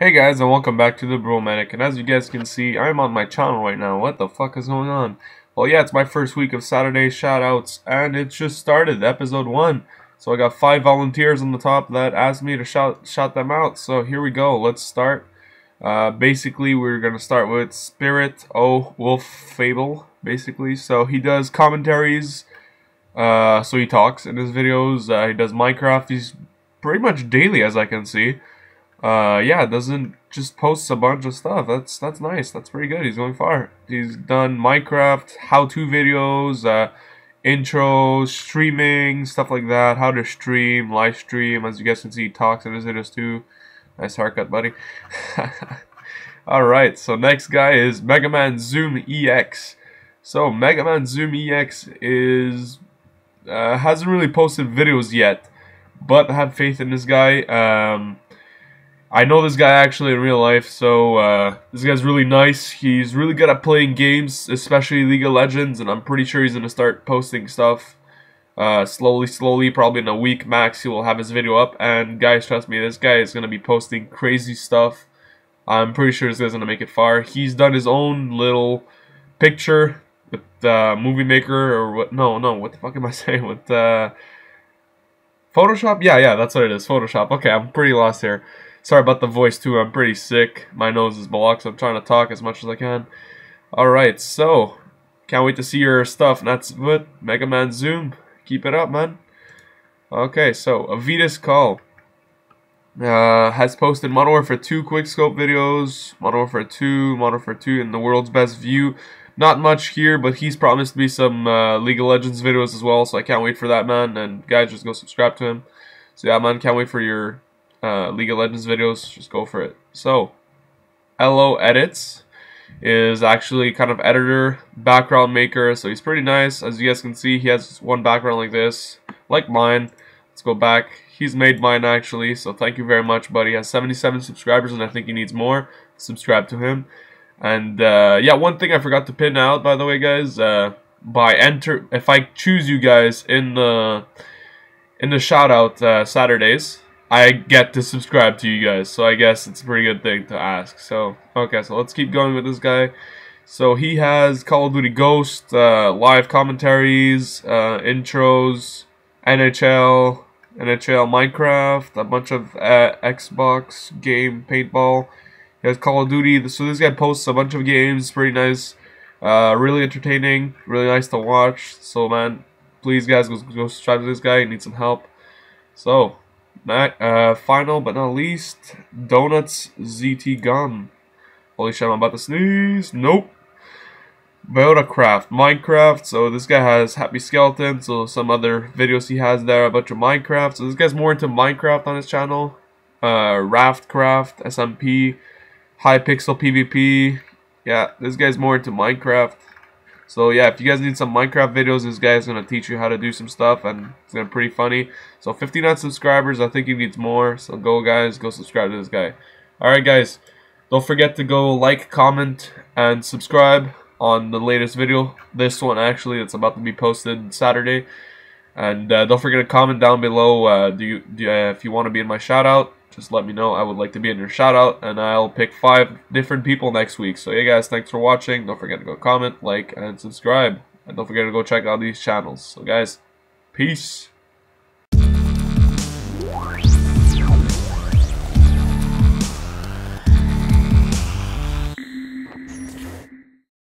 Hey guys, and welcome back to the Brutal Medic, and as you guys can see, I'm on my channel right now. What the fuck is going on? Well, yeah, it's my first week of Saturday shoutouts, and it just started, episode 1. So I got 5 volunteers on the top that asked me to shout them out, so here we go, let's start. Basically, we're going to start with Spirit O Wolf Fable, basically. So he does commentaries, so he talks in his videos, he does Minecraft, he's pretty much daily as I can see. Yeah, doesn't just posts a bunch of stuff. That's nice. That's pretty good. He's going far. He's done Minecraft how-to videos, intros, streaming, stuff like that. How to stream, live stream. As you guys can see, he talks in his videos too. Nice haircut, buddy. All right. So next guy is Mega Man Zoom EX. So Mega Man Zoom EX is hasn't really posted videos yet, but I have faith in this guy. I know this guy actually in real life, so this guy's really nice. He's really good at playing games, especially League of Legends, and I'm pretty sure he's going to start posting stuff slowly, probably in a week max. He will have his video up, and guys, trust me, this guy is going to be posting crazy stuff. I'm pretty sure this guy's going to make it far. He's done his own little picture with Movie Maker, or what? No, what the fuck am I saying? With Photoshop? Yeah, that's what it is, Photoshop. Okay, I'm pretty lost here. Sorry about the voice too, I'm pretty sick. My nose is blocked, so I'm trying to talk as much as I can. Alright, so, can't wait to see your stuff, and that's it. Mega Man Zoom, keep it up, man. Okay, so, Avetis Call. Has posted Modern Warfare 2 quickscope videos, Modern Warfare 2, and the world's best view. Not much here, but he's promised me some League of Legends videos as well, so I can't wait for that, man. And guys, just go subscribe to him. So yeah, man, can't wait for your League of Legends videos, just go for it. So, LO Edits is actually kind of editor, background maker, so he's pretty nice. As you guys can see, he has one background like this, like mine. Let's go back. He's made mine actually, so thank you very much, buddy. He has 77 subscribers, and I think he needs more. Subscribe to him. And yeah, one thing I forgot to pin out, by the way, guys. If I choose you guys in the shoutout Saturdays, I get to subscribe to you guys, so I guess it's a pretty good thing to ask. So, okay, so let's keep going with this guy. So he has Call of Duty Ghost, live commentaries, intros, NHL, Minecraft, a bunch of Xbox game, paintball. He has Call of Duty, so this guy posts a bunch of games, pretty nice, really entertaining, really nice to watch. So man, please guys, go subscribe to this guy, he needs some help. So, final but not least, Donuts ZT Gum. Holy shit, I'm about to sneeze. Nope. Buildcraft, Minecraft. So this guy has Happy Skeleton. So some other videos he has there, a bunch of Minecraft. So this guy's more into Minecraft on his channel. Raftcraft, SMP, High Pixel PvP. Yeah, this guy's more into Minecraft. So yeah, if you guys need some Minecraft videos, this guy is going to teach you how to do some stuff, and it's going to be pretty funny. So 59 subscribers, I think he needs more, so go guys, go subscribe to this guy. Alright guys, don't forget to go like, comment, and subscribe on the latest video. This one actually, it's about to be posted Saturday. And don't forget to comment down below if you want to be in my shoutout. Just let me know, I would like to be in your shoutout, and I'll pick 5 different people next week. So yeah guys, thanks for watching, don't forget to go comment, like, and subscribe. And don't forget to go check out these channels. So guys, peace!